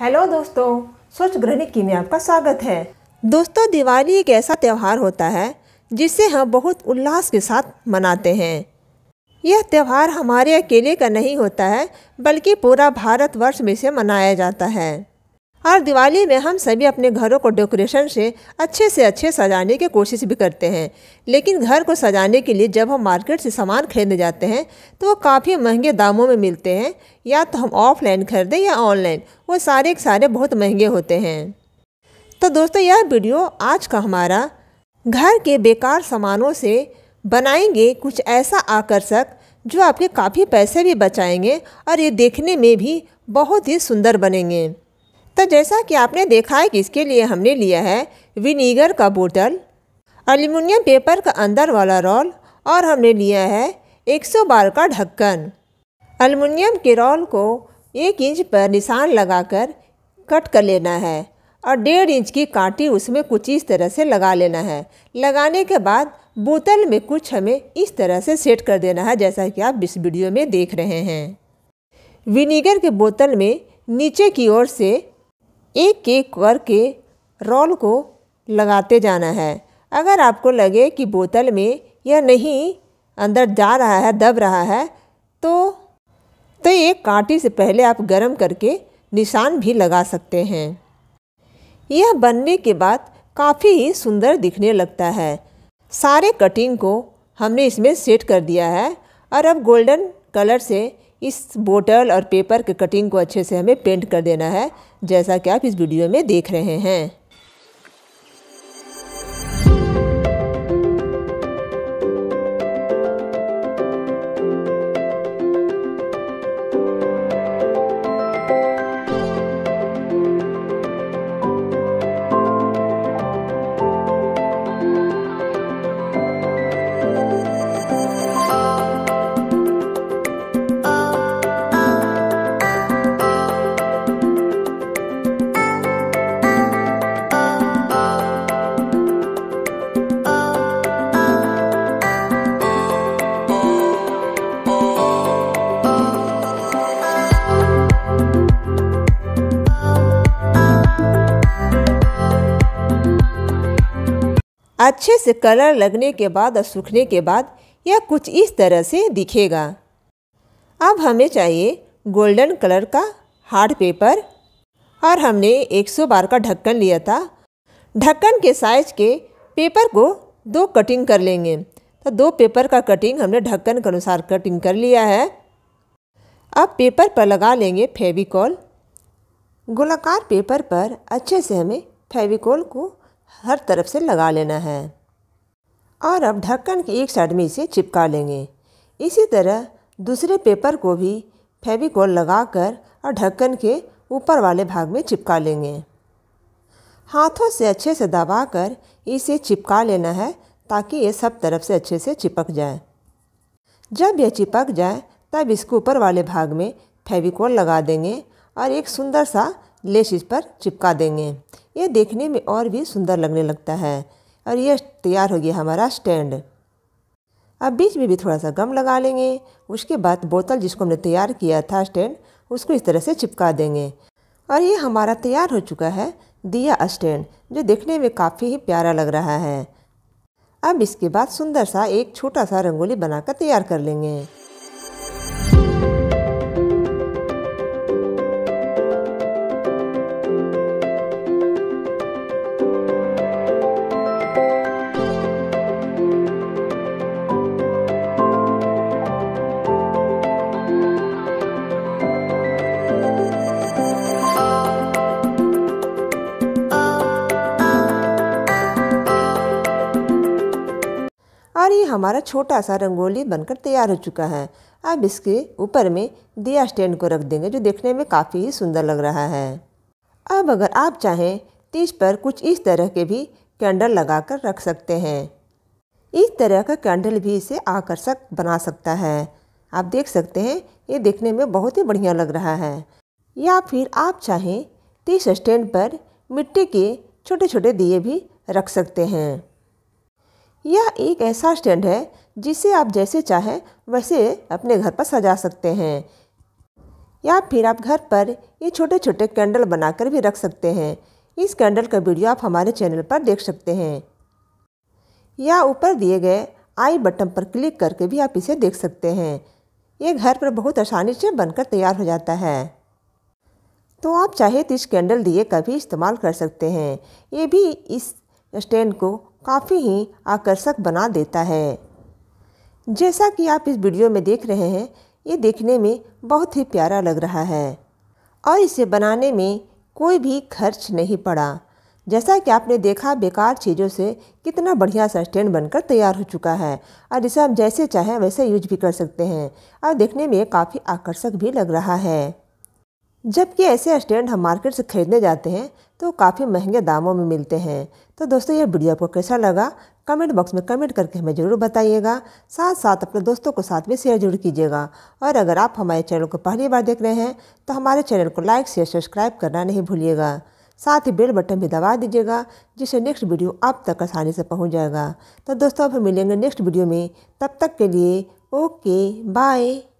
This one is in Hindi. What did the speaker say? हेलो दोस्तों, सोच गृहिणी की में आपका स्वागत है। दोस्तों, दिवाली एक ऐसा त्यौहार होता है जिसे हम बहुत उल्लास के साथ मनाते हैं। यह त्यौहार हमारे अकेले का नहीं होता है, बल्कि पूरा भारतवर्ष में से मनाया जाता है। और दिवाली में हम सभी अपने घरों को डेकोरेशन से अच्छे सजाने की कोशिश भी करते हैं, लेकिन घर को सजाने के लिए जब हम मार्केट से सामान खरीदने जाते हैं तो वो काफ़ी महंगे दामों में मिलते हैं। या तो हम ऑफलाइन खरीदें या ऑनलाइन, वो सारे के सारे बहुत महंगे होते हैं। तो दोस्तों, यह वीडियो आज का हमारा घर के बेकार सामानों से बनाएंगे कुछ ऐसा आकर्षक जो आपके काफ़ी पैसे भी बचाएँगे और ये देखने में भी बहुत ही सुंदर बनेंगे। तो जैसा कि आपने देखा है कि इसके लिए हमने लिया है विनीगर का बोतल, एल्युमिनियम पेपर का अंदर वाला रोल और हमने लिया है 100 बार का ढक्कन। एल्युमिनियम के रोल को 1 इंच पर निशान लगाकर कट कर लेना है और 1.5 इंच की कांटी उसमें कुछ इस तरह से लगा लेना है। लगाने के बाद बोतल में कुछ हमें इस तरह से सेट कर देना है, जैसा कि आप इस वीडियो में देख रहे हैं। विनीगर के बोतल में नीचे की ओर से एक करके रोल को लगाते जाना है। अगर आपको लगे कि बोतल में यह नहीं अंदर जा रहा है, दब रहा है, तो एक कांटी से पहले आप गरम करके निशान भी लगा सकते हैं। यह बनने के बाद काफ़ी ही सुंदर दिखने लगता है। सारे कटिंग को हमने इसमें सेट कर दिया है और अब गोल्डन कलर से इस बोतल और पेपर के कटिंग को अच्छे से हमें पेंट कर देना है, जैसा कि आप इस वीडियो में देख रहे हैं। अच्छे से कलर लगने के बाद और सूखने के बाद यह कुछ इस तरह से दिखेगा। अब हमें चाहिए गोल्डन कलर का हार्ड पेपर और हमने 100 बार का ढक्कन लिया था। ढक्कन के साइज के पेपर को 2 कटिंग कर लेंगे। तो 2 पेपर का कटिंग हमने ढक्कन के अनुसार कटिंग कर लिया है। अब पेपर पर लगा लेंगे फेविकॉल। गोलाकार पेपर पर अच्छे से हमें फेविकॉल को हर तरफ से लगा लेना है और अब ढक्कन की एक साइड में इसे चिपका लेंगे। इसी तरह दूसरे पेपर को भी फेविकोल लगाकर और ढक्कन के ऊपर वाले भाग में चिपका लेंगे। हाथों से अच्छे से दबाकर इसे चिपका लेना है ताकि ये सब तरफ से अच्छे से चिपक जाए। जब यह चिपक जाए तब इसके ऊपर वाले भाग में फेविकोल लगा देंगे और एक सुंदर सा लेस इस पर चिपका देंगे। ये देखने में और भी सुंदर लगने लगता है। और ये तैयार हो गया हमारा स्टैंड। अब बीच में भी थोड़ा सा गम लगा लेंगे। उसके बाद बोतल जिसको हमने तैयार किया था स्टैंड, उसको इस तरह से चिपका देंगे और ये हमारा तैयार हो चुका है दिया स्टैंड, जो देखने में काफ़ी ही प्यारा लग रहा है। अब इसके बाद सुंदर सा एक छोटा सा रंगोली बनाकर तैयार कर लेंगे। और ये हमारा छोटा सा रंगोली बनकर तैयार हो चुका है। अब इसके ऊपर में दिया स्टैंड को रख देंगे, जो देखने में काफ़ी ही सुंदर लग रहा है। अब अगर आप चाहें तो इस पर कुछ इस तरह के भी कैंडल लगाकर रख सकते हैं। इस तरह का कैंडल भी इसे आकर्षक बना सकता है। आप देख सकते हैं, ये देखने में बहुत ही बढ़िया लग रहा है। या फिर आप चाहें तो इस स्टैंड पर मिट्टी के छोटे छोटे दिए भी रख सकते हैं। यह एक ऐसा स्टैंड है जिसे आप जैसे चाहें वैसे अपने घर पर सजा सकते हैं। या फिर आप घर पर ये छोटे छोटे कैंडल बनाकर भी रख सकते हैं। इस कैंडल का वीडियो आप हमारे चैनल पर देख सकते हैं या ऊपर दिए गए आई बटन पर क्लिक करके भी आप इसे देख सकते हैं। ये घर पर बहुत आसानी से बनकर तैयार हो जाता है। तो आप चाहे तो इस कैंडल दिए का भी इस्तेमाल कर सकते हैं। ये भी इस स्टैंड को काफ़ी ही आकर्षक बना देता है। जैसा कि आप इस वीडियो में देख रहे हैं, ये देखने में बहुत ही प्यारा लग रहा है और इसे बनाने में कोई भी खर्च नहीं पड़ा। जैसा कि आपने देखा, बेकार चीज़ों से कितना बढ़िया सा स्टैंड बनकर तैयार हो चुका है और इसे आप जैसे चाहें वैसे यूज भी कर सकते हैं और देखने में काफ़ी आकर्षक भी लग रहा है। जबकि ऐसे स्टैंड हम मार्केट से ख़रीदने जाते हैं तो काफ़ी महंगे दामों में मिलते हैं। तो दोस्तों, ये वीडियो आपको कैसा लगा कमेंट बॉक्स में कमेंट करके हमें ज़रूर बताइएगा। साथ साथ अपने दोस्तों को साथ में शेयर जरूर कीजिएगा। और अगर आप हमारे चैनल को पहली बार देख रहे हैं तो हमारे चैनल को लाइक शेयर सब्सक्राइब करना नहीं भूलिएगा। साथ ही बेल बटन भी दबा दीजिएगा जिससे नेक्स्ट वीडियो आप तक आसानी से पहुंच जाएगा। तो दोस्तों, अब हम मिलेंगे नेक्स्ट वीडियो में। तब तक के लिए ओके बाय।